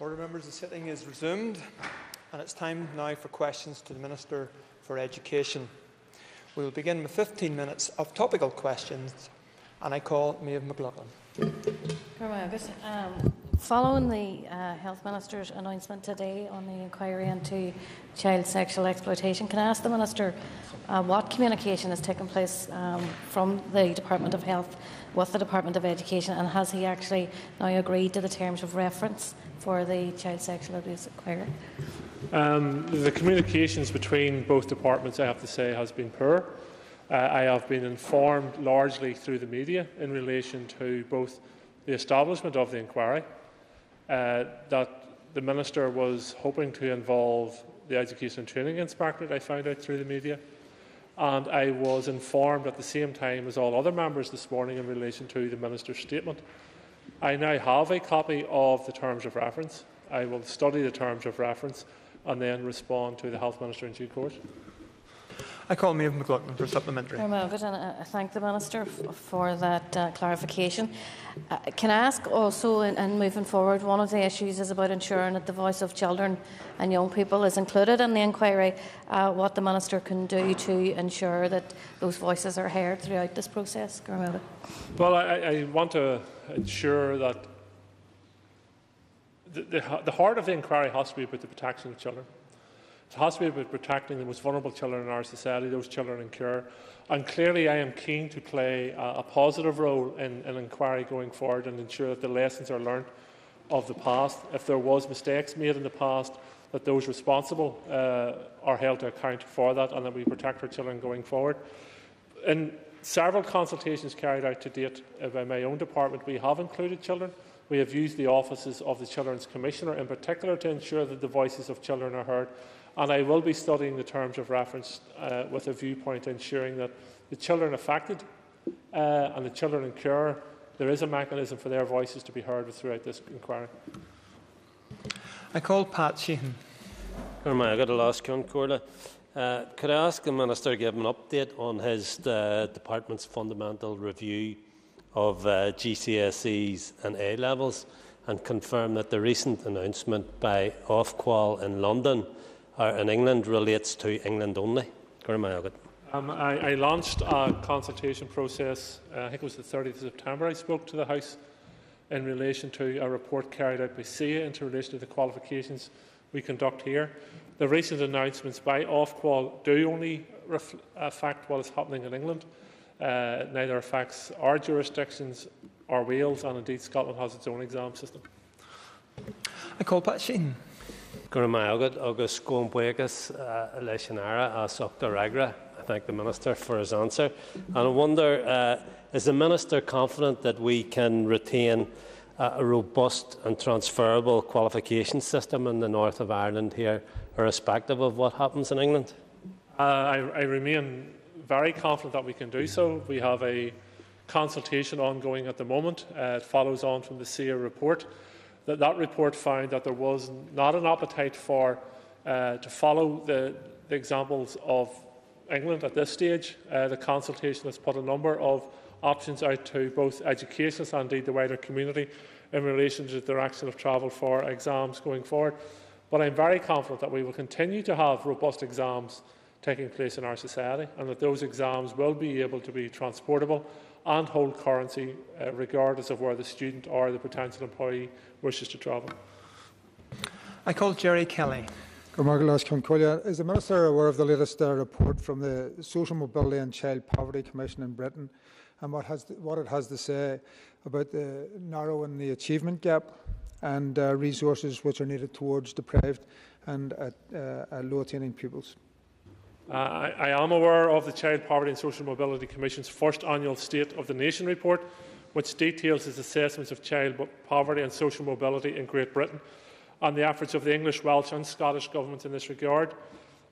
Order, members, the sitting is resumed, and it's time now for questions to the Minister for Education. We will begin with 15 minutes of topical questions, and I call Maeve McLaughlin. Following the Health Minister's announcement today on the inquiry into child sexual exploitation, can I ask the Minister what communication has taken place from the Department of Health with the Department of Education, and has he actually now agreed to the terms of reference for the child sexual abuse inquiry? The communications between both departments, I have to say, has been poor. I have been informed largely through the media in relation to both the establishment of the inquiry, that the Minister was hoping to involve the Education and Training Inspectorate, I found out through the media, and I was informed at the same time as all other members this morning in relation to the Minister's statement. I now have a copy of the terms of reference. I will study the terms of reference and then respond to the Health Minister in due course. I call Maeve McLaughlin for supplementary. I thank the Minister for that clarification. Can I ask also, in moving forward, one of the issues is about ensuring that the voice of children and young people is included in the inquiry, what the Minister can do to ensure that those voices are heard throughout this process? Well, I want to ensure that the heart of the inquiry has to be about the protection of children. It has to be about protecting the most vulnerable children in our society, those children in care. And clearly I am keen to play a positive role in an inquiry going forward and ensure that the lessons are learned of the past. If there was mistakes made in the past, that those responsible are held to account for that, and that we protect our children going forward. In several consultations carried out to date by my own department, we have included children. We have used the offices of the Children's Commissioner in particular to ensure that the voices of children are heard. And I will be studying the terms of reference with a viewpoint ensuring that the children affected and the children in care, there is a mechanism for their voices to be heard throughout this inquiry. I call Pat Sheehan. Could I ask the Minister to give an update on his department's fundamental review of GCSEs and A-levels, and confirm that the recent announcement by Ofqual in London in England relates to England only? I launched a consultation process, I think it was the 30th of September I spoke to the House in relation to a report carried out by SIA in relation to the qualifications we conduct here. The recent announcements by Ofqual do only affect what is happening in England. Neither affects our jurisdictions or Wales, and indeed Scotland has its own exam system. I call Pat Sheehan. I thank the Minister for his answer. And I wonder, is the Minister confident that we can retain a robust and transferable qualification system in the north of Ireland here, irrespective of what happens in England? I remain very confident that we can do so. We have a consultation ongoing at the moment. It follows on from the SEA report. That report found that there was not an appetite for to follow the examples of England at this stage. The consultation has put a number of options out to both educationists and indeed the wider community in relation to the direction of travel for exams going forward. But I am very confident that we will continue to have robust exams taking place in our society, and that those exams will be able to be transportable and hold currency regardless of where the student or the potential employee wishes to travel. I call Gerry Kelly. Is the Minister aware of the latest report from the Social Mobility and Child Poverty Commission in Britain, and what it has to say about narrowing the achievement gap and resources which are needed towards deprived and low-attaining pupils? I am aware of the Child Poverty and Social Mobility Commission's first annual State of the Nation report, which details its assessments of child poverty and social mobility in Great Britain and the efforts of the English, Welsh and Scottish governments in this regard.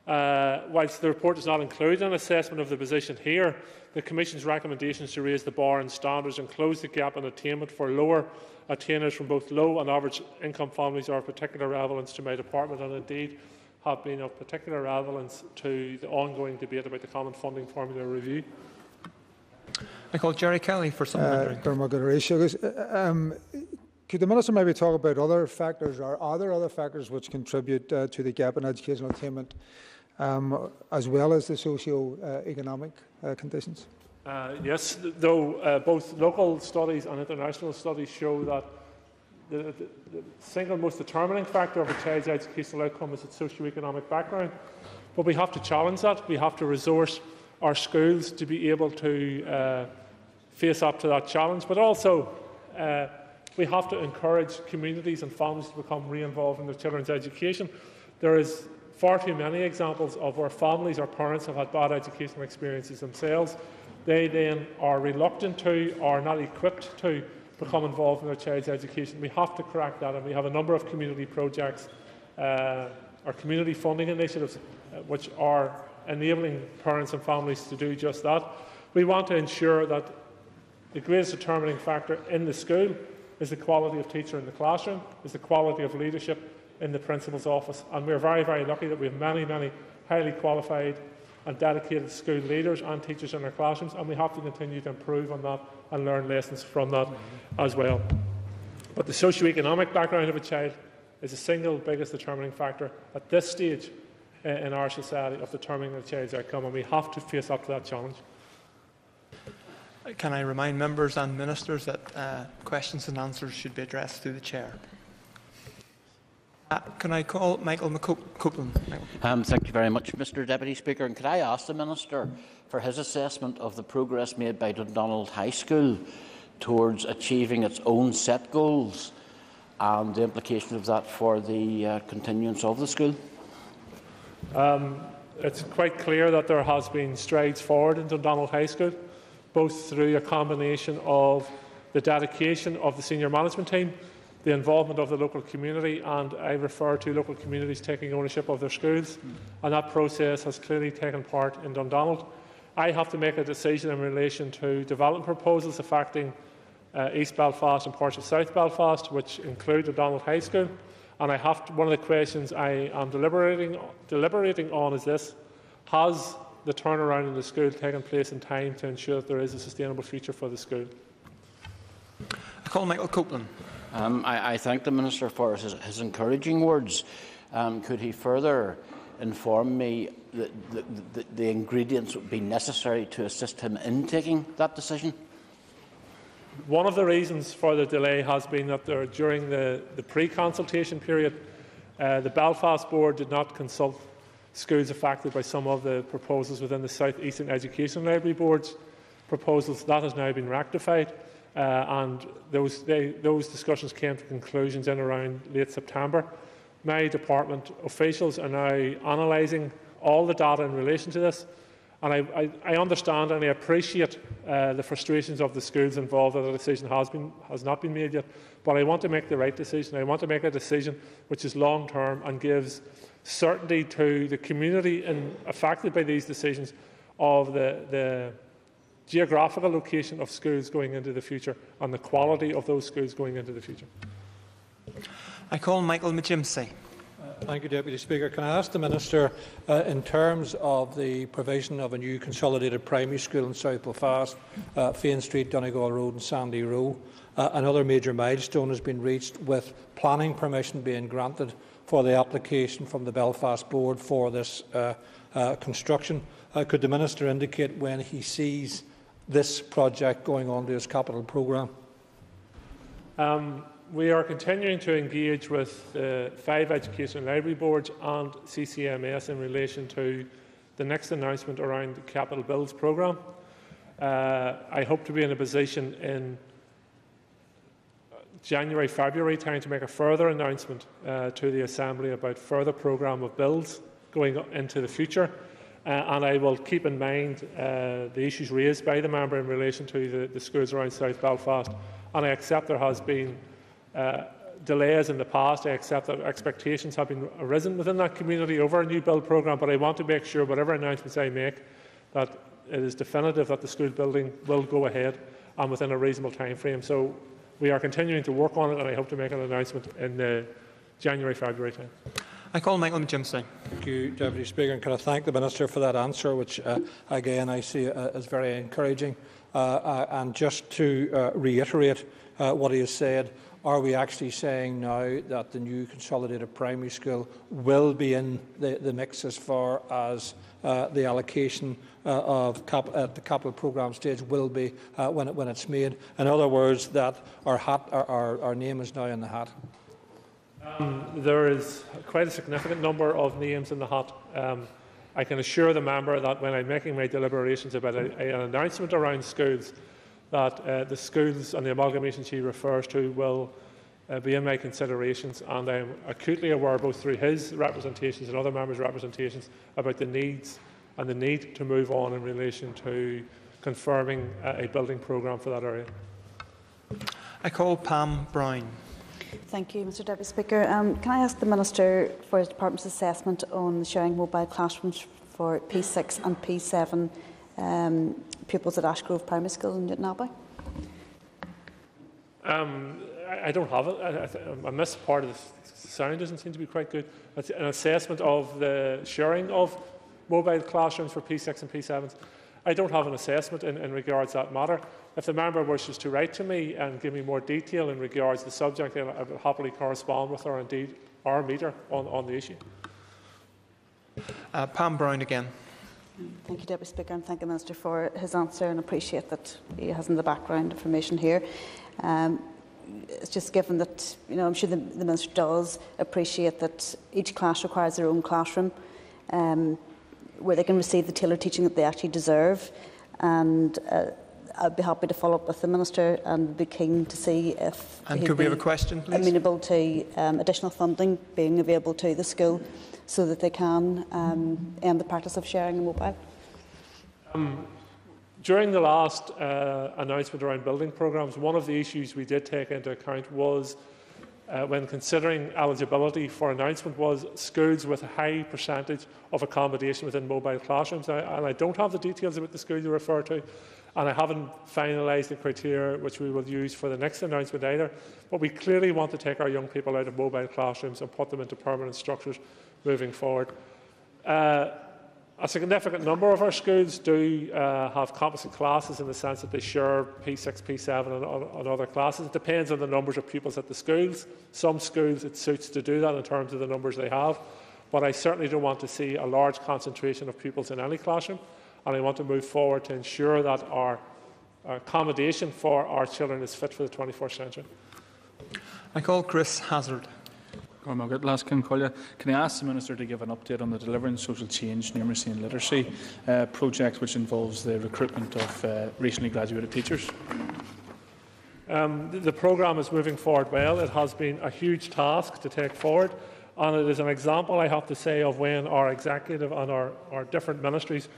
Whilst the report does not include an assessment of the position here, the Commission's recommendations to raise the bar in standards and close the gap in attainment for lower attainers from both low and average income families are of particular relevance to my department, and indeed have been of particular relevance to the ongoing debate about the Common Funding Formula review. I call Gerry Kelly for supplementary. Could the Minister maybe talk about other factors, or are there other factors which contribute to the gap in educational attainment, as well as the socio-economic conditions? Yes, though both local studies and international studies show that the single most determining factor of a child's educational outcome is its socio-economic background. But we have to challenge that. We have to resource our schools to be able to face up to that challenge. But also, we have to encourage communities and families to become re-involved in their children's education. There is far too many examples of where families or parents have had bad educational experiences themselves. They then are reluctant to, or not equipped to, become involved in their child's education. We have to crack that, and we have a number of community projects or community funding initiatives which are enabling parents and families to do just that. We want to ensure that the greatest determining factor in the school is the quality of teacher in the classroom, is the quality of leadership in the principal's office. And we are very, very lucky that we have many, many highly qualified and dedicated school leaders and teachers in our classrooms, and we have to continue to improve on that and learn lessons from that as well. But the socio-economic background of a child is the single biggest determining factor at this stage in our society of determining a child's outcome, and we have to face up to that challenge. Can I remind members and ministers that questions and answers should be addressed through the chair? Can I call Michael McCopeland? Thank you very much, Mr Deputy Speaker. And could I ask the Minister for his assessment of the progress made by Dundonald High School towards achieving its own set goals and the implication of that for the continuance of the school? It's quite clear that there has been strides forward in Dundonald High School, both through a combination of the dedication of the senior management team, the involvement of the local community, and I refer to local communities taking ownership of their schools, and that process has clearly taken part in Dundonald. I have to make a decision in relation to development proposals affecting East Belfast and parts of South Belfast, which include Dundonald High School, and I have to, one of the questions I am deliberating on is this: has the turnaround in the school taken place in time to ensure that there is a sustainable future for the school? I call Michael Copeland. I thank the Minister for his encouraging words. Could he further inform me that the ingredients would be necessary to assist him in taking that decision? One of the reasons for the delay has been that during the pre-consultation period, the Belfast Board did not consult schools affected by some of the proposals within the South Eastern Education Library Board's proposals. That has now been rectified, and those discussions came to conclusions in around late September. My department officials are now analysing all the data in relation to this, and I understand and I appreciate the frustrations of the schools involved that a decision has not been made yet, but I want to make the right decision. I want to make a decision which is long term and gives certainty to the community affected by these decisions of the geographical location of schools going into the future and the quality of those schools going into the future. I call Michael McGimpsey. Thank you, Deputy Speaker. Can I ask the Minister, in terms of the provision of a new consolidated primary school in South Belfast, Fane Street, Donegal Road and Sandy Row, another major milestone has been reached with planning permission being granted for the application from the Belfast Board for this construction. Could the Minister indicate when he sees this project going on to his capital programme? We are continuing to engage with the 5 education library boards and CCMS in relation to the next announcement around the capital bills programme. I hope to be in a position in January, February time to make a further announcement to the Assembly about further programme of bills going into the future, and I will keep in mind the issues raised by the member in relation to the schools around South Belfast, and I accept there has been delays in the past. I accept that expectations have been arisen within that community over a new build programme, but I want to make sure whatever announcements I make that it is definitive that the school building will go ahead and within a reasonable time frame. So we are continuing to work on it, and I hope to make an announcement in the January-February time. I call Michael McGimpsey. Thank you, Deputy Speaker, and can I thank the Minister for that answer, which again I see as very encouraging. And just to reiterate what he has said, are we actually saying now that the new consolidated primary school will be in the mix as far as the allocation the capital programme stage will be when it's made? In other words, that our name is now in the hat. There is quite a significant number of names in the hat. I can assure the member that when I'm making my deliberations about an announcement around schools, that the schools and the amalgamation she refers to will be in my considerations, and I am acutely aware, both through his representations and other members' representations, about the needs and the need to move on in relation to confirming a building programme for that area. I call Pam Brown. Thank you, Mr Deputy Speaker. Can I ask the Minister for his Department's assessment on sharing mobile classrooms for P6 and P7 pupils at Ashgrove Primary School in Newton Abbey? I don't have it. I missed part of the sound. Doesn't seem to be quite good. It's an assessment of the sharing of mobile classrooms for P6 and P7s. I don't have an assessment in regards to that matter. If the member wishes to write to me and give me more detail in regards to the subject, then I will happily correspond with her, indeed our meter, on the issue. Pam Brown again. Thank you, Deputy Speaker, and thank the Minister for his answer, and appreciate that he has in the background information here. It's just given that, you know, I'm sure the Minister does appreciate that each class requires their own classroom, where they can receive the tailored teaching that they actually deserve. And I'd be happy to follow up with the Minister and be keen to see if could we have a question, please? Amenable to additional funding being available to the school so that they can end the practice of sharing a mobile. During the last announcement around building programmes, one of the issues we did take into account was, when considering eligibility for announcement, was schools with a high percentage of accommodation within mobile classrooms. And I don't have the details about the school you refer to, and I haven't finalised the criteria which we will use for the next announcement either. But we clearly want to take our young people out of mobile classrooms and put them into permanent structures moving forward. A significant number of our schools do have composite classes, in the sense that they share P6, P7 and other classes. It depends on the numbers of pupils at the schools. Some schools it suits to do that in terms of the numbers they have, but I certainly don't want to see a large concentration of pupils in any classroom, and I want to move forward to ensure that our accommodation for our children is fit for the 21st century. I call Chris Hazzard. Can I ask the Minister to give an update on the Delivering Social Change, Numeracy and Literacy project, which involves the recruitment of recently graduated teachers? The programme is moving forward well. It has been a huge task to take forward, and it is an example, I have to say, of when our executive and our different ministries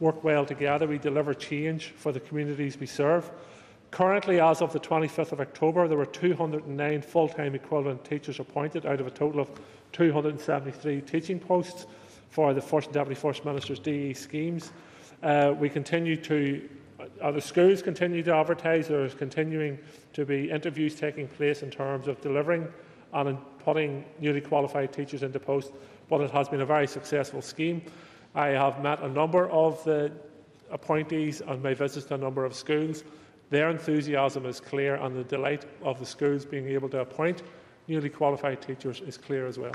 work well together. We deliver change for the communities we serve. Currently, as of the 25th of October, there were 209 full-time equivalent teachers appointed out of a total of 273 teaching posts for the First and Deputy First Minister's DE schemes. We continue to, other schools continue to advertise. There is continuing to be interviews taking place in terms of delivering and putting newly qualified teachers into posts, but it has been a very successful scheme. I have met a number of the appointees on my visits to a number of schools. Their enthusiasm is clear, and the delight of the schools being able to appoint newly qualified teachers is clear as well.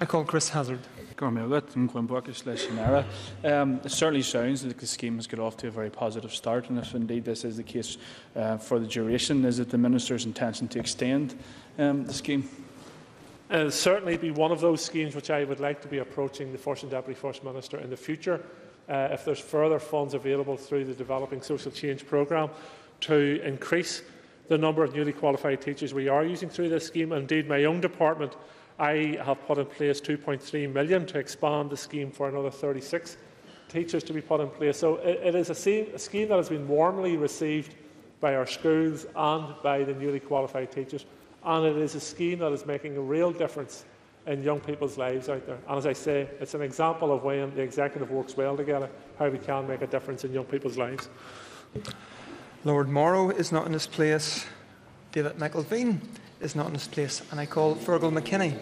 I call Chris Hazzard. It certainly sounds that the scheme has got off to a very positive start, and if indeed this is the case for the duration, is it the Minister's intention to extend the scheme? It will certainly be one of those schemes which I would like to be approaching the First and Deputy First Minister in the future. If there's further funds available through the Developing Social Change programme to increase the number of newly qualified teachers we are using through this scheme. Indeed, my own department, I have put in place £2.3 million to expand the scheme for another 36 teachers to be put in place. So it is a scheme that has been warmly received by our schools and by the newly qualified teachers, and it is a scheme that is making a real difference in young people's lives out there. And as I say, it's an example of when the executive works well together, how we can make a difference in young people's lives. Lord Morrow is not in his place. David McElveen is not in his place. And I call Fergal McKinney.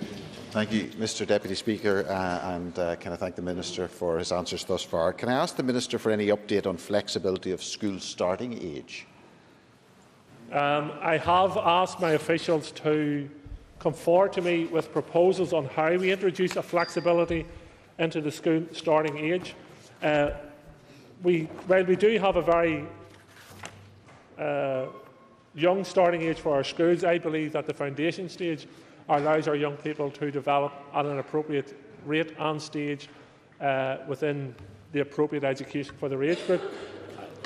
Thank you, Mr Deputy Speaker, and can I thank the Minister for his answers thus far. Can I ask the Minister for any update on flexibility of school starting age? I have asked my officials to come forward to me with proposals on how we introduce a flexibility into the school starting age. Well, we do have a very young starting age for our schools. I believe that the foundation stage allows our young people to develop at an appropriate rate and stage within the appropriate education for their age group.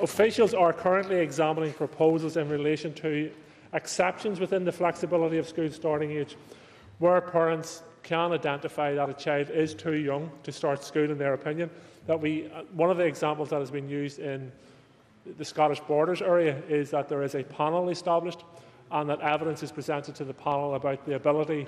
Officials are currently examining proposals in relation to exceptions within the flexibility of school starting age, where parents can identify that a child is too young to start school in their opinion. That one of the examples that has been used in the Scottish Borders area is that there is a panel established and that evidence is presented to the panel about the ability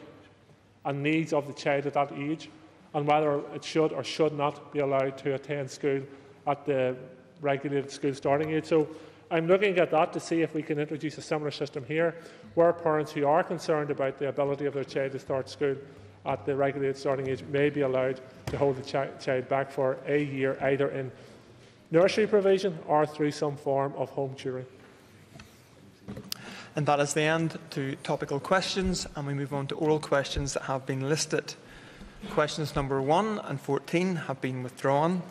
and needs of the child at that age and whether it should or should not be allowed to attend school at the regulated school starting age. So I'm looking at that to see if we can introduce a similar system here where parents who are concerned about the ability of their child to start school at the regulated starting age may be allowed to hold the child back for a year, either in nursery provision or through some form of home tutoring. And that is the end to topical questions, and we move on to oral questions that have been listed. Questions number 1 and 14 have been withdrawn.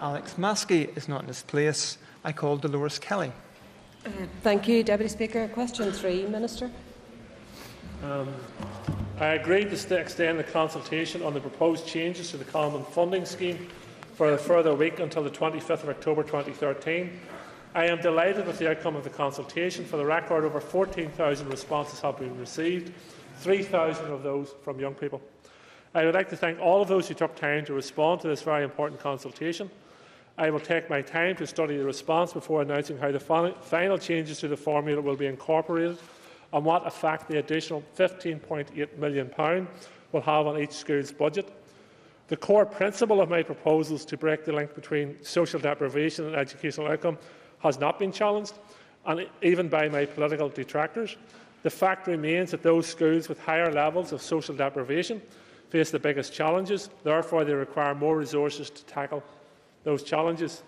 Alex Maskey is not in his place. I call Dolores Kelly. Thank you, Deputy Speaker. Question 3, Minister. I agreed to extend the consultation on the proposed changes to the Common Funding Scheme for a further week until the 25th of October 2013. I am delighted with the outcome of the consultation. For the record, over 14,000 responses have been received, 3,000 of those from young people. I would like to thank all of those who took time to respond to this very important consultation. I will take my time to study the response before announcing how the final changes to the formula will be incorporated and what effect the additional £15.8 million will have on each school's budget. The core principle of my proposals to break the link between social deprivation and educational outcome has not been challenged, and even by my political detractors. The fact remains that those schools with higher levels of social deprivation face the biggest challenges. Therefore, they require more resources to tackle those challenges.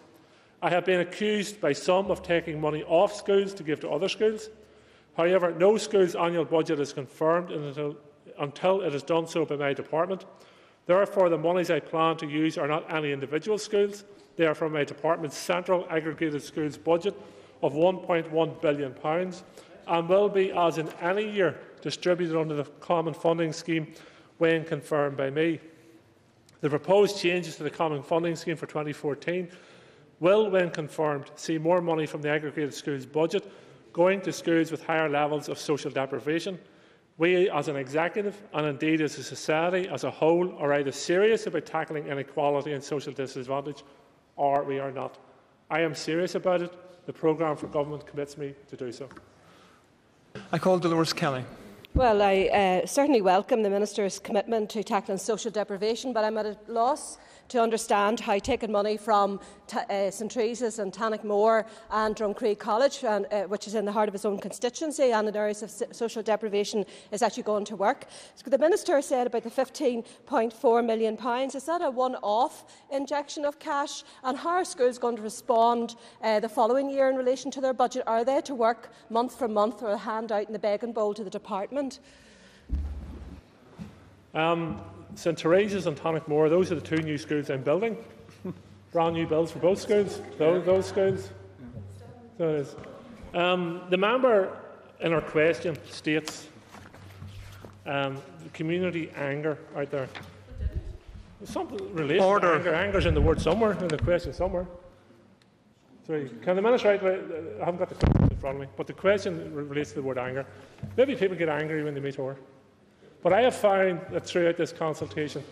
I have been accused by some of taking money off schools to give to other schools. However, no school's annual budget is confirmed until it is done so by my department. Therefore, the monies I plan to use are not any individual schools. They are from my department's central aggregated schools budget of £1.1 billion and will be, as in any year, distributed under the Common Funding Scheme when confirmed by me. The proposed changes to the Common Funding Scheme for 2014 will, when confirmed, see more money from the aggregated schools budget going to schools with higher levels of social deprivation. We, as an executive and indeed as a society as a whole, are either serious about tackling inequality and social disadvantage or we are not. I am serious about it. The Programme for Government commits me to do so. I call Dolores Kelly. Well, I certainly welcome the Minister's commitment to tackling social deprivation, but I'm at a loss to understand how taking money from St. Theresa's and Tannock Moore and Drumcree College, and, which is in the heart of his own constituency and in areas of social deprivation, is actually going to work. So the Minister said about the £15.4 million. Is that a one-off injection of cash? And how are schools going to respond the following year in relation to their budget? Are they to work month for month or hand out in the begging bowl to the department? St. Theresa's and Tannock Moore, those are the two new schools I'm building. Brand new bills for both schools. Those schools. So the member in our question states community anger out there. Something related to anger. Anger's in the word somewhere, in the question somewhere. Sorry, can the Minister, I haven't got the question in front of me, but the question relates to the word anger. Maybe people get angry when they meet her. But I have found that throughout this consultation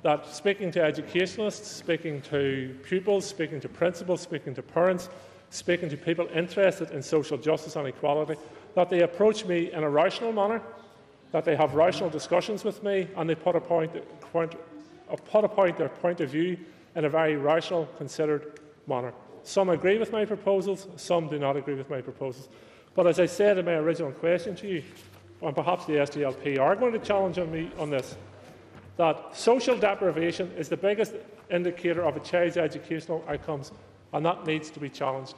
that speaking to educationalists, speaking to pupils, speaking to principals, speaking to parents, speaking to people interested in social justice and equality, that they approach me in a rational manner, that they have rational discussions with me and they put a point their point of view in a very rational, considered manner. Some agree with my proposals, some do not agree with my proposals. But as I said in my original question to you, and perhaps the SDLP are going to challenge on me on this, that social deprivation is the biggest indicator of a child's educational outcomes, and that needs to be challenged.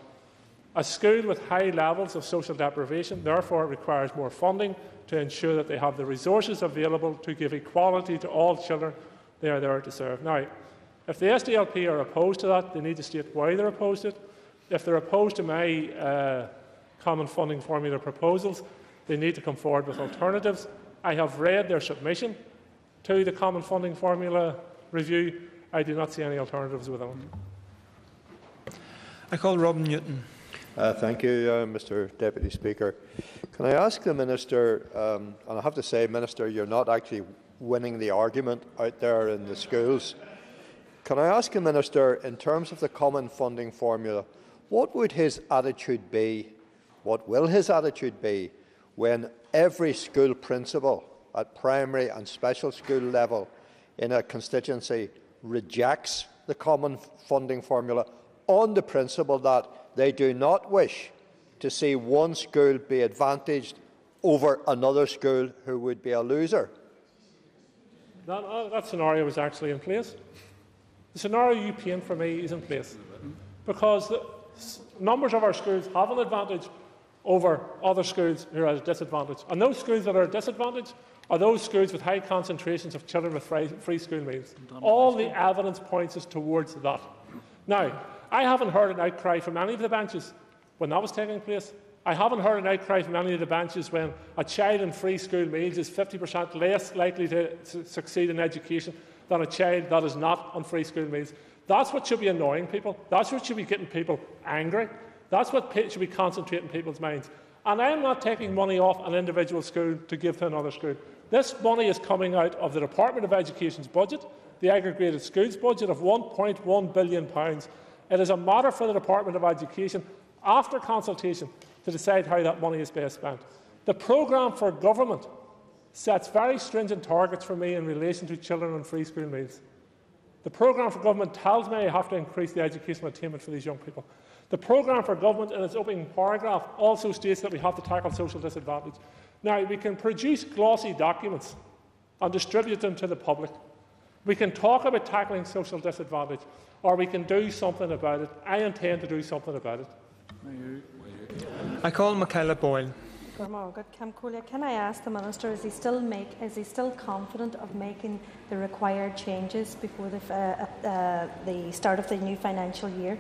A school with high levels of social deprivation therefore requires more funding to ensure that they have the resources available to give equality to all children they are there to serve. Now, if the SDLP are opposed to that, they need to state why they are opposed to it. If they are opposed to my common funding formula proposals, they need to come forward with alternatives. I have read their submission to the common funding formula review. I do not see any alternatives with them. I call Robin Newton. Thank you, Mr. Deputy Speaker. Can I ask the Minister, and I have to say, Minister, you are not actually winning the argument out there in the schools. Can I ask the Minister, in terms of the common funding formula, what would his attitude be, what will his attitude be, when every school principal at primary and special school level in a constituency rejects the common funding formula on the principle that they do not wish to see one school be advantaged over another school who would be a loser? That scenario is actually in place. The scenario you paint for me is in place, because the numbers of our schools have an advantage over other schools who are at a disadvantage. And those schools that are at a disadvantage are those schools with high concentrations of children with free school meals. All the evidence points us towards that. Now, I haven't heard an outcry from any of the benches when that was taking place. I haven't heard an outcry from any of the benches when a child in free school meals is 50% less likely to succeed in education than a child that is not on free school meals. That's what should be annoying people. That's what should be getting people angry. That's what should be concentrating people's minds. And I am not taking money off an individual school to give to another school. This money is coming out of the Department of Education's budget, the aggregated schools budget of £1.1 billion. It is a matter for the Department of Education, after consultation, to decide how that money is best spent. The Programme for Government sets very stringent targets for me in relation to children on free school meals. The Programme for Government tells me I have to increase the educational attainment for these young people. The Programme for Government, in its opening paragraph, also states that we have to tackle social disadvantage. Now, we can produce glossy documents and distribute them to the public. We can talk about tackling social disadvantage, or we can do something about it. I intend to do something about it. I call Michaela Boyle. Can I ask the Minister, is he still confident of making the required changes before the start of the new financial year?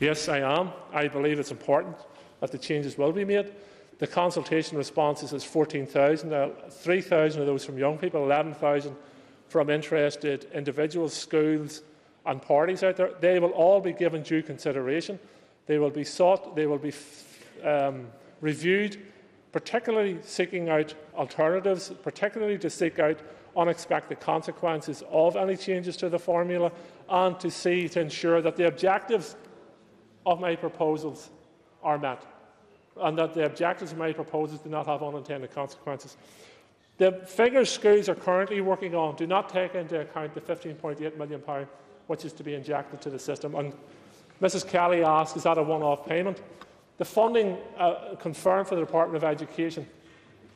Yes, I am. I believe it's important that the changes will be made. The consultation responses is 14,000, 3,000 of those from young people, 11,000 from interested individuals, schools and parties out there. They will all be given due consideration. They will be sought, they will be reviewed, particularly seeking out alternatives, particularly to seek out unexpected consequences of any changes to the formula, and to ensure that the objectives of my proposals are met, and that the objectives of my proposals do not have unintended consequences. The figures schools are currently working on do not take into account the £15.8 million which is to be injected to the system. And Mrs. Kelly asked, is that a one-off payment? The funding confirmed for the Department of Education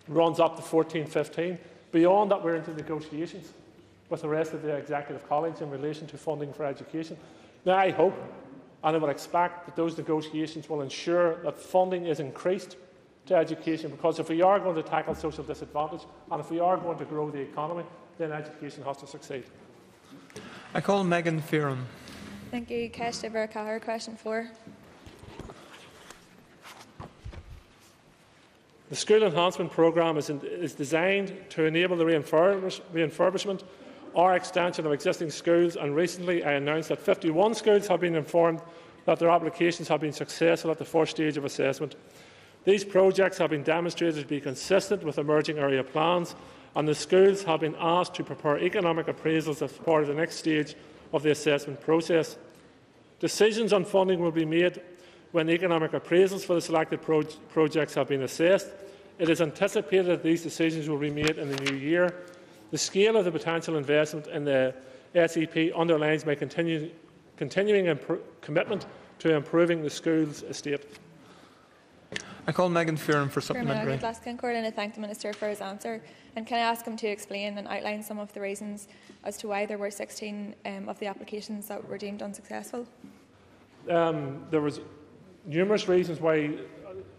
runs up to 14-15. Beyond that, we are into negotiations with the rest of the Executive College in relation to funding for education. Now, I hope, and I would expect, that those negotiations will ensure that funding is increased to education, because if we are going to tackle social disadvantage and if we are going to grow the economy, then education has to succeed. I call Megan Fearon. Thank you. Question four. The School Enhancement Programme is designed to enable the reinfurbishment or extension of existing schools, and recently I announced that 51 schools have been informed that their applications have been successful at the first stage of assessment. These projects have been demonstrated to be consistent with emerging area plans, and the schools have been asked to prepare economic appraisals as part of the next stage of the assessment process. Decisions on funding will be made when economic appraisals for the selected projects have been assessed. It is anticipated that these decisions will be made in the new year. The scale of the potential investment in the SEP underlines my continuing commitment to improving the school's estate. I call Megan Fearon for supplementary. I'd like to thank the Minister for his answer. And can I ask him to explain and outline some of the reasons as to why there were 16 of the applications that were deemed unsuccessful? There was numerous reasons why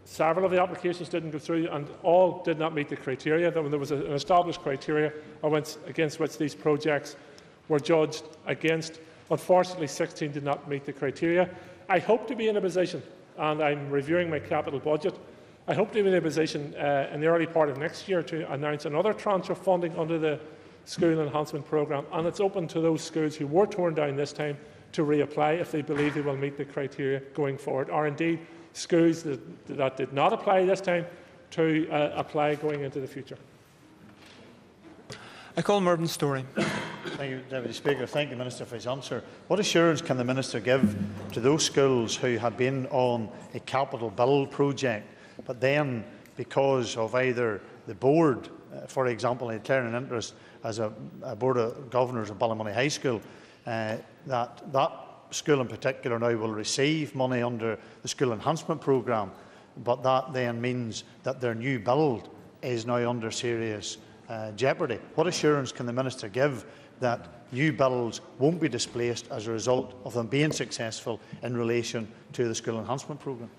several of the applications didn't go through, and all did not meet the criteria. There was an established criteria against which these projects were judged against. Unfortunately, 16 did not meet the criteria. I hope to be in a position, and I'm reviewing my capital budget, I hope to be in a position in the early part of next year to announce another tranche of funding under the School Enhancement Programme, and it's open to those schools who were torn down this time to reapply if they believe they will meet the criteria going forward, or indeed schools that did not apply this time to apply going into the future. I call Mervyn Story. Thank you, Deputy Speaker. Thank you, Minister, for his answer. What assurance can the Minister give to those schools who have been on a capital build project, but then, because of either the board, for example, in declaring an interest as a Board of Governors of Ballymoney High School, that school in particular now will receive money under the School Enhancement Programme, but that then means that their new build is now under serious jeopardy? What assurance can the Minister give that new bills won't be displaced as a result of them being successful in relation to the School Enhancement Programme?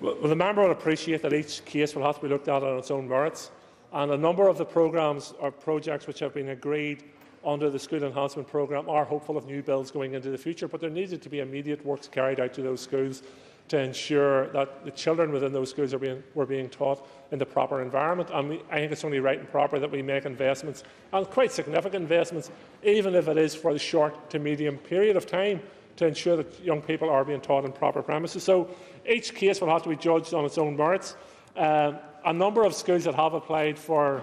Well, the member will appreciate that each case will have to be looked at on its own merits, and a number of the programmes or projects which have been agreed under the School Enhancement Programme are hopeful of new bills going into the future, but there needed to be immediate works carried out to those schools to ensure that the children within those schools were being taught in the proper environment. And I think it's only right and proper that we make investments, and quite significant investments, even if it is for the short to medium period of time, to ensure that young people are being taught in proper premises. So each case will have to be judged on its own merits. A number of schools that have applied for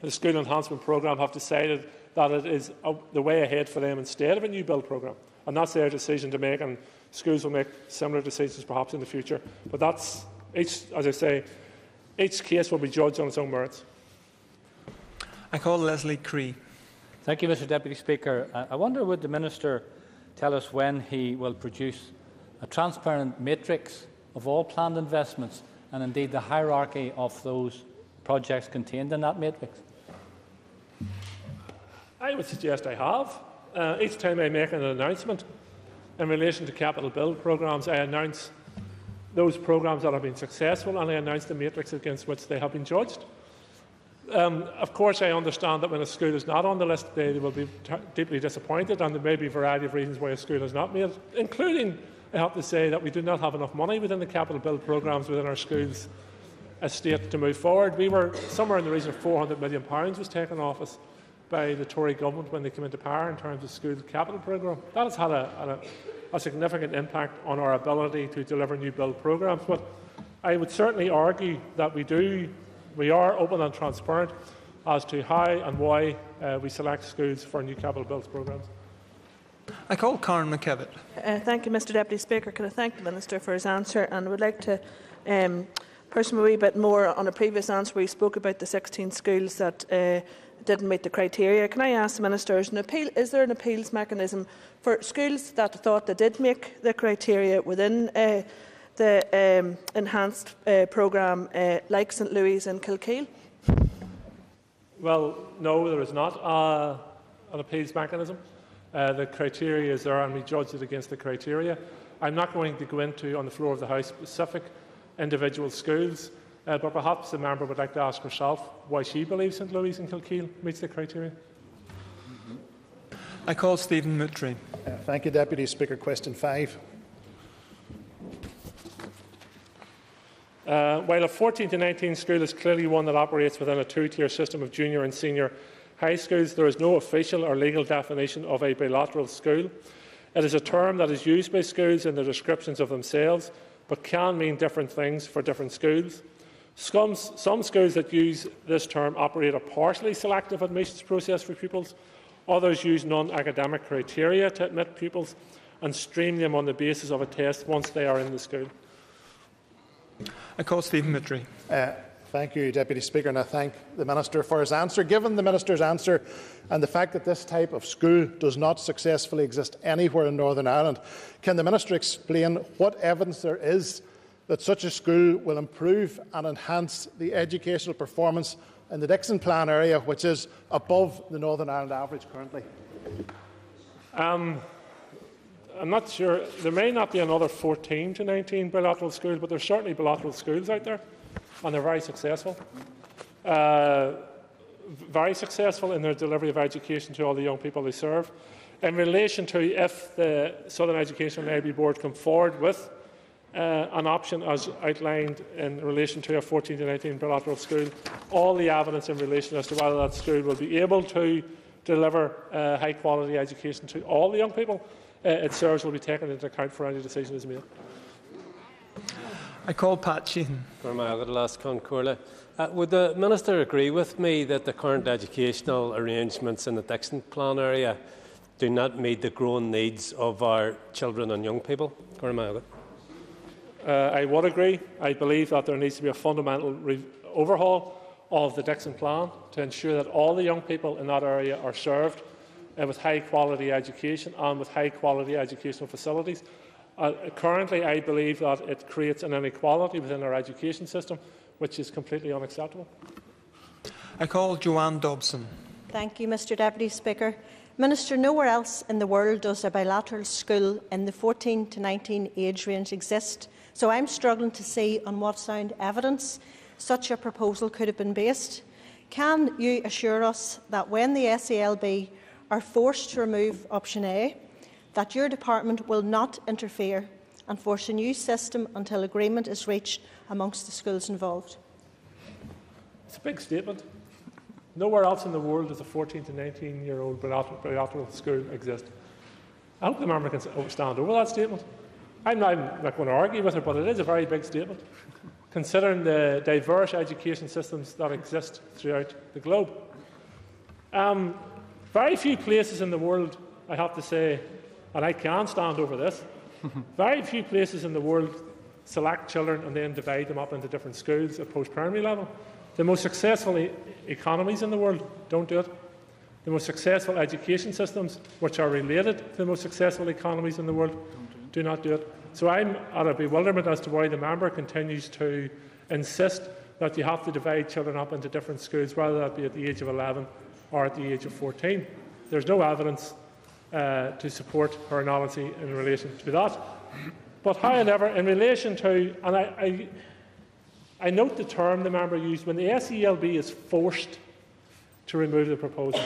the School Enhancement Programme have decided that it is the way ahead for them instead of a new build programme. And that's their decision to make, and schools will make similar decisions perhaps in the future. But that's, as I say, each case will be judged on its own merits. I call Leslie Cree. Thank you, Mr. Deputy Speaker. I wonder, would the Minister tell us when he will produce a transparent matrix of all planned investments and indeed the hierarchy of those projects contained in that matrix? I would suggest I have. Each time I make an announcement in relation to capital build programmes, I announce those programmes that have been successful, and I announce the matrix against which they have been judged. Of course, I understand that when a school is not on the list, they will be deeply disappointed, and there may be a variety of reasons why a school is not made, including, I have to say, that we do not have enough money within the capital build programmes within our schools estate to move forward. We were somewhere in the region of £400 million was taken off us by the Tory government when they came into power in terms of school capital programme. That has had a significant impact on our ability to deliver new build programmes. But I would certainly argue that we are open and transparent as to how and why we select schools for new capital build programmes. I call Karen McKevitt. Thank you, Mr. Deputy Speaker. Can I thank the Minister for his answer, and would like to push him a wee bit more on a previous answer where you spoke about the 16 schools that didn't meet the criteria. Can I ask the Minister, is there an appeals mechanism for schools that thought they did make the criteria within the enhanced programme, like St. Louis and Kilkeel? Well, no, there is not an appeals mechanism. The criteria is there, and we judge it against the criteria. I'm not going to go into, on the floor of the House, specific individual schools. But perhaps the member would like to ask herself why she believes St. Louis and Kilkeel meets the criteria. I call Stephen Moutray. Thank you, Deputy Speaker. Question 5. While a 14 to 19 school is clearly one that operates within a two-tier system of junior and senior high schools, there is no official or legal definition of a bilateral school. It is a term that is used by schools in their descriptions of themselves, but can mean different things for different schools. Some schools that use this term operate a partially selective admissions process for pupils, others use non-academic criteria to admit pupils and stream them on the basis of a test once they are in the school. I call Stephen Moutray. Thank you, Deputy Speaker, and I thank the Minister for his answer. Given the Minister's answer and the fact that this type of school does not successfully exist anywhere in Northern Ireland, can the Minister explain what evidence there is that such a school will improve and enhance the educational performance in the Dixon Plan area, which is above the Northern Ireland average currently? I'm not sure. There may not be another 14 to 19 bilateral schools, but there are certainly bilateral schools out there, and they're very successful. Very successful in their delivery of education to all the young people they serve. In relation to if the Southern Education and Library Board come forward with an option as outlined in relation to a 14 to 19 bilateral school, all the evidence in relation as to whether that school will be able to deliver high quality education to all the young people it serves will be taken into account for any decision is made. I call Pat Sheehan. Would the Minister agree with me that the current educational arrangements in the Dixon Plan area do not meet the growing needs of our children and young people? I would agree. I believe that there needs to be a fundamental overhaul of the Dixon Plan to ensure that all the young people in that area are served with high-quality education and with high-quality educational facilities. Currently, I believe that it creates an inequality within our education system, which is completely unacceptable. I call Joanne Dobson. Thank you, Mr Deputy Speaker. Minister, nowhere else in the world does a bilateral school in the 14 to 19 age range exist, so I'm struggling to see on what sound evidence such a proposal could have been based. Can you assure us that when the SELB are forced to remove option A, that your department will not interfere and force a new system until agreement is reached amongst the schools involved? It's a big statement. Nowhere else in the world does a 14 to 19-year-old bilateral school exist. I hope the member can stand over that statement. I'm not going to argue with her, but it is a very big statement, considering the diverse education systems that exist throughout the globe. Very few places in the world, I have to say, and I can stand over this, very few places in the world select children and then divide them up into different schools at post-primary level. The most successful economies in the world don't do it. The most successful education systems, which are related to the most successful economies in the world, do not do it. So I'm at a bewilderment as to why the member continues to insist that you have to divide children up into different schools, whether that be at the age of 11 or at the age of 14. There's no evidence to support her analogy in relation to that. But however, in relation to, and I note the term the member used, when the SELB is forced to remove the proposal,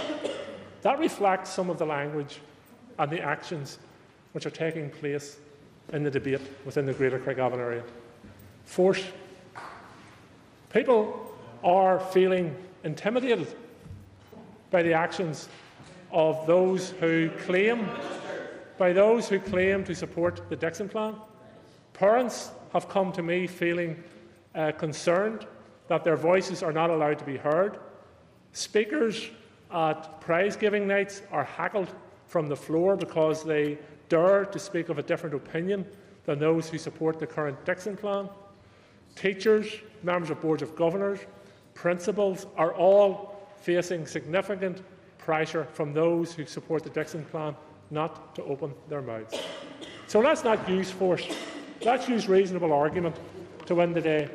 that reflects some of the language and the actions which are taking place in the debate within the Greater Craigavon area. Force. People are feeling intimidated by the actions of those who claim, to support the Dixon Plan. Parents have come to me feeling concerned that their voices are not allowed to be heard. Speakers at prize-giving nights are hackled from the floor because they dare to speak of a different opinion than those who support the current Dixon Plan. Teachers, members of boards of governors, principals are all facing significant pressure from those who support the Dixon Plan not to open their mouths. So let's not use force. Let's use reasonable argument to win the day.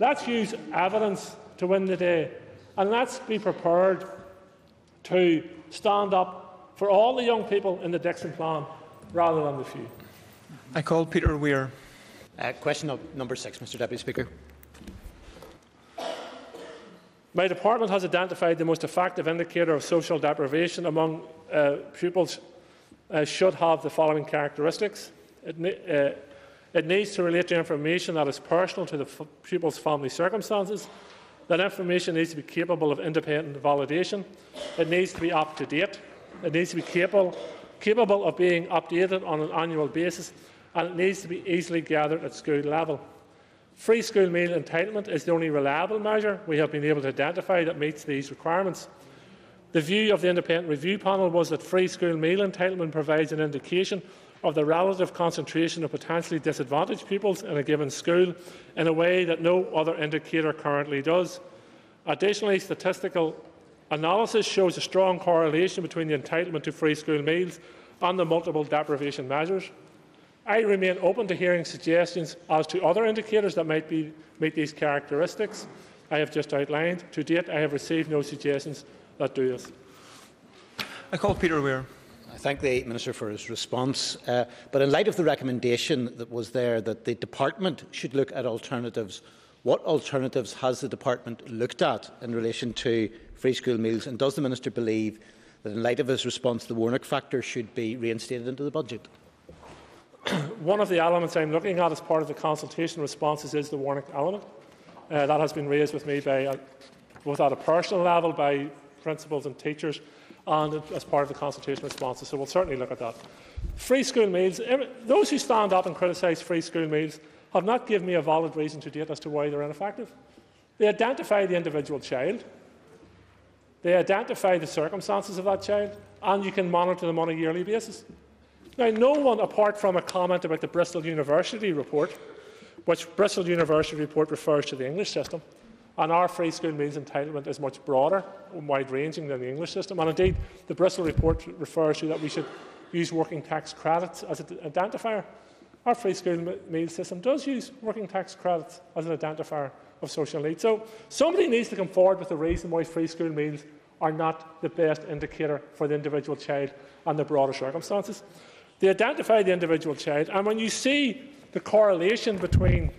Let's use evidence to win the day. And let's be prepared to stand up for all the young people in the Dixon Plan rather than the few. I call Peter Weir. Question number 6, Mr Deputy Speaker. My department has identified the most effective indicator of social deprivation among pupils should have the following characteristics. It needs to relate to information that is personal to the pupil's family circumstances. That information needs to be capable of independent validation. It needs to be up to date. It needs to be capable of being updated on an annual basis, and it needs to be easily gathered at school level. Free school meal entitlement is the only reliable measure we have been able to identify that meets these requirements. The view of the independent review panel was that free school meal entitlement provides an indication of the relative concentration of potentially disadvantaged pupils in a given school in a way that no other indicator currently does. Additionally, statistical analysis shows a strong correlation between the entitlement to free school meals and the multiple deprivation measures. I remain open to hearing suggestions as to other indicators that might meet these characteristics I have just outlined. To date, I have received no suggestions that do this. I call Peter Weir. I thank the Minister for his response. But in light of the recommendation that was there that the Department should look at alternatives, what alternatives has the Department looked at in relation to free school meals? And does the Minister believe that in light of his response, the Warnock factor should be reinstated into the budget? One of the elements I am looking at as part of the consultation responses is the Warnock element. That has been raised with me by, both at a personal level by principals and teachers and as part of the consultation responses, so we will certainly look at that. Free school meals. Those who stand up and criticise free school meals have not given me a valid reason to date as to why they are ineffective. They identify the individual child, they identify the circumstances of that child, and you can monitor them on a yearly basis. Now, no one, apart from a comment about the Bristol University report, which Bristol University report refers to the English system, and our free school meals entitlement is much broader and wide-ranging than the English system. And indeed, the Bristol report refers to that we should use working tax credits as an identifier. Our free school meal system does use working tax credits as an identifier of social need. So somebody needs to come forward with a reason why free school meals are not the best indicator for the individual child and the broader circumstances. They identify the individual child, and when you see the correlation between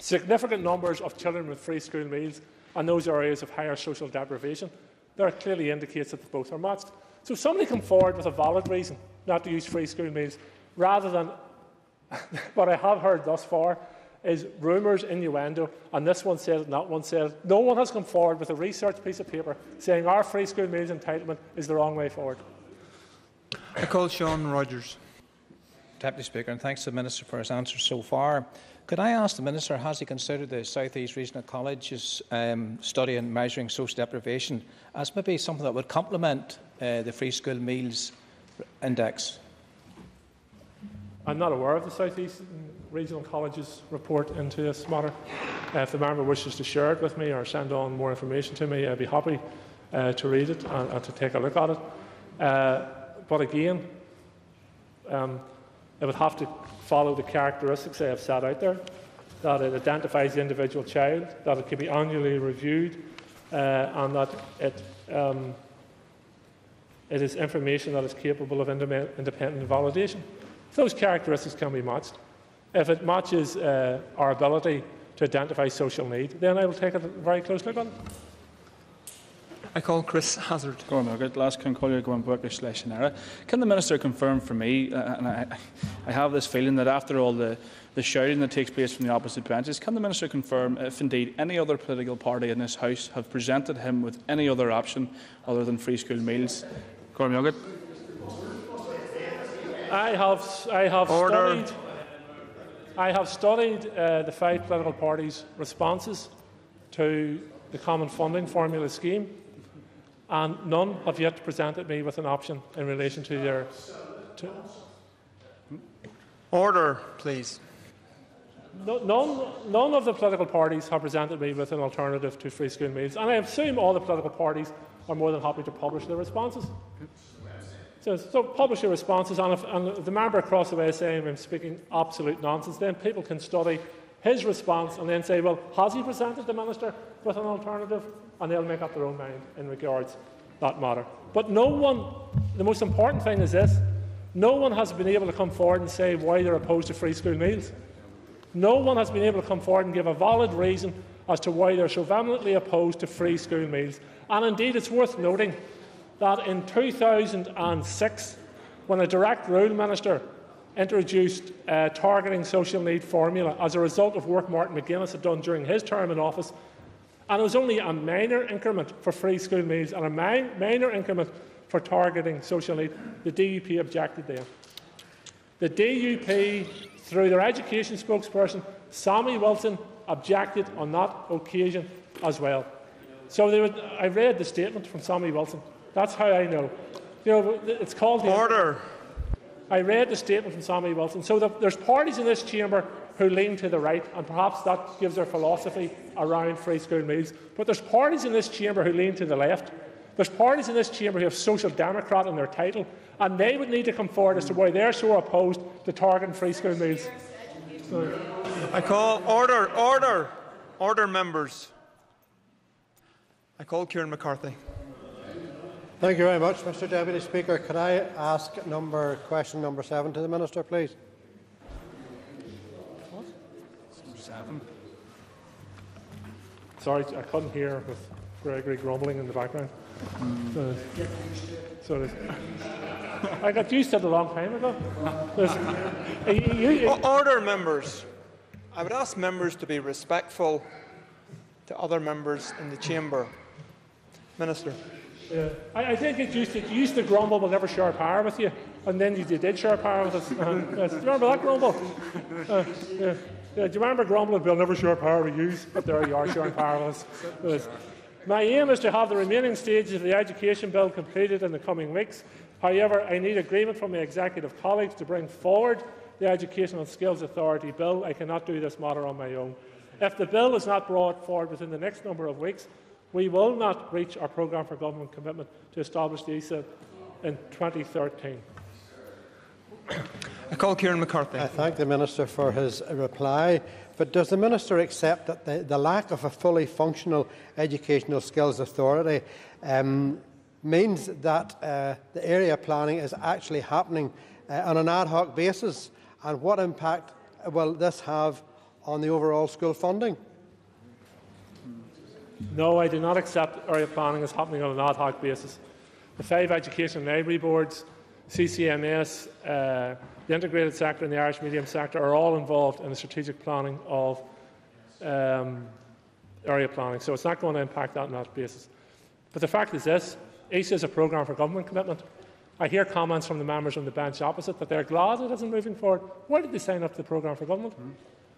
significant numbers of children with free school meals and those areas of higher social deprivation, there clearly indicates that both are matched. So somebody come forward with a valid reason not to use free school meals, rather than what I have heard thus far is rumours, innuendo, and this one says, that one says. No one has come forward with a research piece of paper saying our free school meals entitlement is the wrong way forward. I call Sean Rogers. Deputy Speaker, and thanks to the Minister for his answer so far. Could I ask the Minister, has he considered the South East Regional College's study in measuring social deprivation as maybe something that would complement the free school meals index? I'm not aware of the South East Regional College's report into this matter. If the member wishes to share it with me or send on more information to me, I'd be happy to read it and to take a look at it. But again, it would have to follow the characteristics I have set out there, that it identifies the individual child, that it can be annually reviewed, and that it is information that is capable of independent validation. Those characteristics can be matched. If it matches our ability to identify social need, then I will take a very close look at it. I call Chris Hazzard. Can the Minister confirm for me, and I have this feeling that after all the shouting that takes place from the opposite branches, can the Minister confirm if indeed any other political party in this House have presented him with any other option other than free school meals? I have studied the five political parties' responses to the Common Funding Formula Scheme, and none have yet presented me with an option in relation to their... Order, please. No, none of the political parties have presented me with an alternative to free school meals, and I assume all the political parties are more than happy to publish their responses. So publish your responses, and if the member across the way is saying I'm speaking absolute nonsense, then people can study his response and then say, well, has he presented the Minister with an alternative? And they'll make up their own mind in regards to that matter. But no one, the most important thing is this, no one has been able to come forward and say why they're opposed to free school meals. No one has been able to come forward and give a valid reason as to why they're so vehemently opposed to free school meals. And indeed, it's worth noting that in 2006, when a direct rule minister introduced targeting social need formula as a result of work Martin McGuinness had done during his term in office, and it was only a minor increment for free school meals and a minor increment for targeting social need, the DUP objected there. The DUP, through their education spokesperson, Sammy Wilson, objected on that occasion as well. So I read the statement from Sammy Wilson. That's how I know. You know, it's called the order. I read the statement from Sammy Wilson. So there's parties in this chamber who lean to the right, and perhaps that gives their philosophy around free school meals. But there's parties in this chamber who lean to the left. There's parties in this chamber who have Social Democrat on their title, and they would need to come forward as to why they're so opposed to targeting free school meals. I call order, members. I call Ciaran McCarthy. Thank you very much, Mr. Deputy Speaker. Could I ask question number 7 to the Minister, please? What? 7. Sorry, I couldn't hear with Gregory grumbling in the background. Sorry. I got used to it a long time ago. Order, members. I would ask members to be respectful to other members in the chamber. Minister. Yeah. I think it used to grumble, we'll never share power with you, and then you did share power with us. Do you remember that grumble? Yeah. Yeah, do you remember grumbling, we'll never share power with you, but there you are sharing power with us. My aim is to have the remaining stages of the Education Bill completed in the coming weeks. However, I need agreement from my executive colleagues to bring forward the Education and Skills Authority Bill. I cannot do this matter on my own. If the bill is not brought forward within the next number of weeks, we will not reach our Programme for Government commitment to establish the ESA in 2013. I call Ciaran McCarthy. I thank the Minister for his reply. But does the Minister accept that the lack of a fully functional Educational Skills Authority means that the area planning is actually happening on an ad hoc basis? And what impact will this have on the overall school funding? No, I do not accept area planning as happening on an ad hoc basis. The 5 Education and Library Boards, CCMS, the integrated sector and the Irish medium sector are all involved in the strategic planning of area planning, so it's not going to impact that on that basis. But the fact is this, ESA is a programme for government commitment. I hear comments from the members on the bench opposite that they're glad it isn't moving forward. Why did they sign up to the programme for government?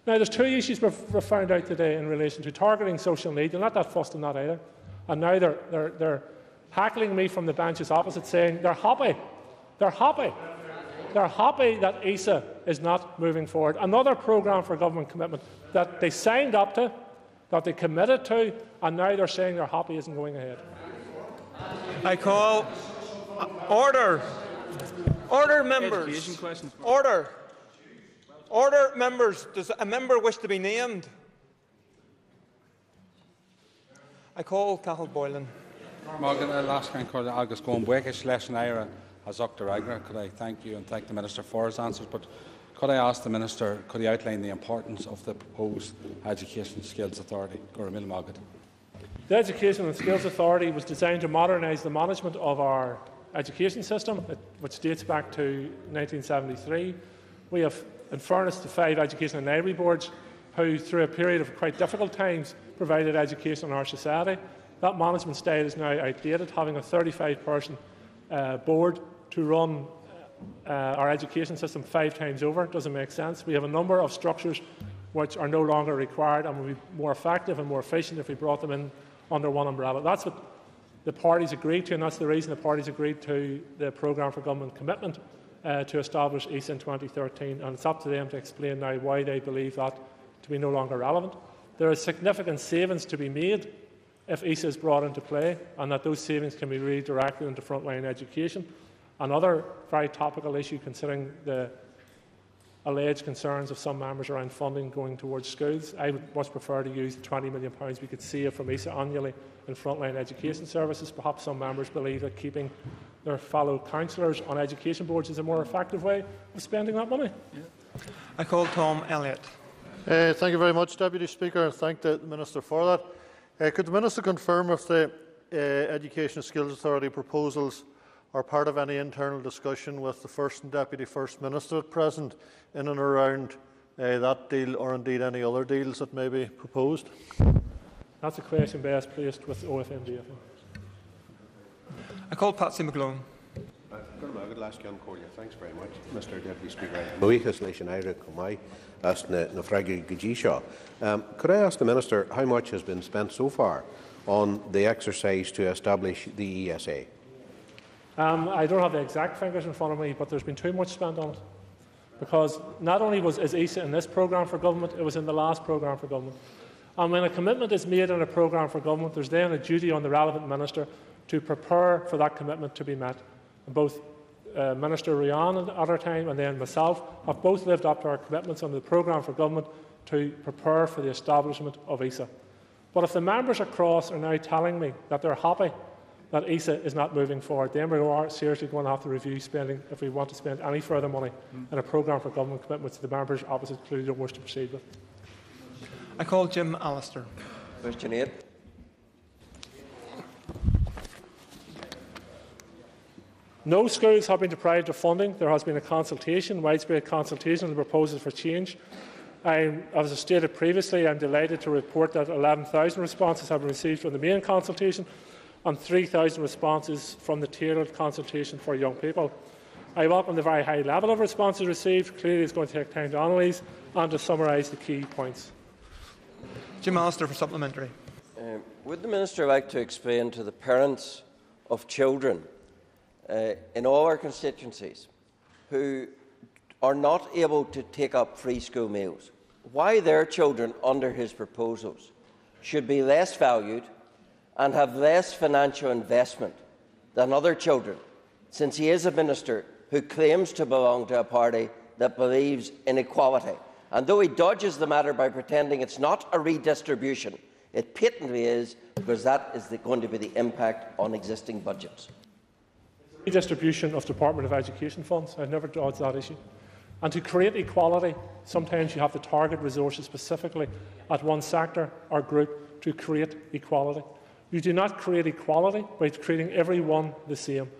Now, there's 2 issues we've found out today in relation to targeting social need. They're not that fussed on that either. And now they're hackling me from the benches opposite saying they're happy. They're happy. They're happy that ESA is not moving forward. Another programme for government commitment that they signed up to, that they committed to, and now they're saying they're happy isn't going ahead. I call order. Order, members. Order. Order, members. Does a member wish to be named? I call Cathal Boylan. As Dr. Agra, could I thank you and thank the Minister for his answers, but could I ask the Minister, could he outline the importance of the proposed Education Skills Authority? The Education and Skills Authority was designed to modernise the management of our education system, which dates back to 1973. We have, in fairness to 5 Education and Library Boards, who through a period of quite difficult times provided education in our society. That management style is now outdated, having a 35-person board to run our education system 5 times over. It doesn't make sense. We have a number of structures which are no longer required and would be more effective and more efficient if we brought them in under one umbrella. That's what the parties agreed to, and that's the reason the parties agreed to the Programme for Government commitment to establish ESA in 2013, and it's up to them to explain now why they believe that to be no longer relevant. There are significant savings to be made if ESA is brought into play, and that those savings can be redirected into frontline education. Another very topical issue, considering the alleged concerns of some members around funding going towards schools, I would much prefer to use the £20 million we could save from ESA annually in frontline education services. Perhaps some members believe that keeping their fellow councillors on education boards is a more effective way of spending that money. Yeah. I call Tom Elliott. Thank you very much, Deputy Speaker, and thank the Minister for that. Could the Minister confirm if the Education Skills Authority proposals are part of any internal discussion with the First and Deputy First Minister at present in and around that deal, or indeed any other deals that may be proposed? That's a question best placed with the OFMD. I call Patsy McGlone. Thanks very much, Mr. Deputy Speaker. Could I ask the Minister how much has been spent so far on the exercise to establish the ESA? I don't have the exact figures in front of me, but there's been too much spent on it, because not only is ESA in this programme for government, it was in the last programme for government. And when a commitment is made in a programme for government, there is then a duty on the relevant minister to prepare for that commitment to be met. And both Minister Rhiannon at our time and then myself have both lived up to our commitments under the programme for government to prepare for the establishment of ESA. But if the members across are now telling me that they are happy that ESA is not moving forward, then we are seriously going to have to review spending if we want to spend any further money in a programme for government commitments that the members opposite clearly don't wish to proceed with. I call Jim Allister. Question 8. No schools have been deprived of funding. There has been a consultation, widespread consultation on the proposals for change. As I stated previously, I am delighted to report that 11,000 responses have been received from the main consultation and 3,000 responses from the tailored consultation for young people. I welcome the very high level of responses received. Clearly, it is going to take time to analyse and to summarise the key points. Jim Allister for supplementary. Would the Minister like to explain to the parents of children in all our constituencies who are not able to take up free school meals why their children under his proposals should be less valued and have less financial investment than other children, since he is a minister who claims to belong to a party that believes in equality? And though he dodges the matter by pretending it's not a redistribution, it patently is, because that is going to be the impact on existing budgets. It's a redistribution of Department of Education funds. I've never dodged that issue. And to create equality, sometimes you have to target resources specifically at one sector or group to create equality. You do not create equality by treating everyone the same.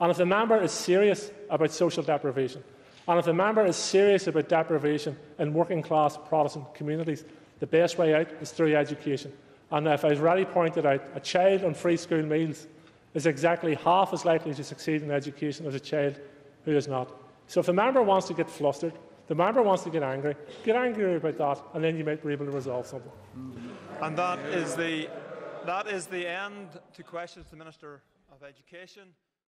And if the member is serious about social deprivation, and if the member is serious about deprivation in working-class Protestant communities, the best way out is through education. And if I have already pointed out, a child on free school meals is exactly half as likely to succeed in education as a child who is not. So if the member wants to get flustered, the member wants to get angry about that, and then you might be able to resolve something. And that is the end to questions to the Minister of Education.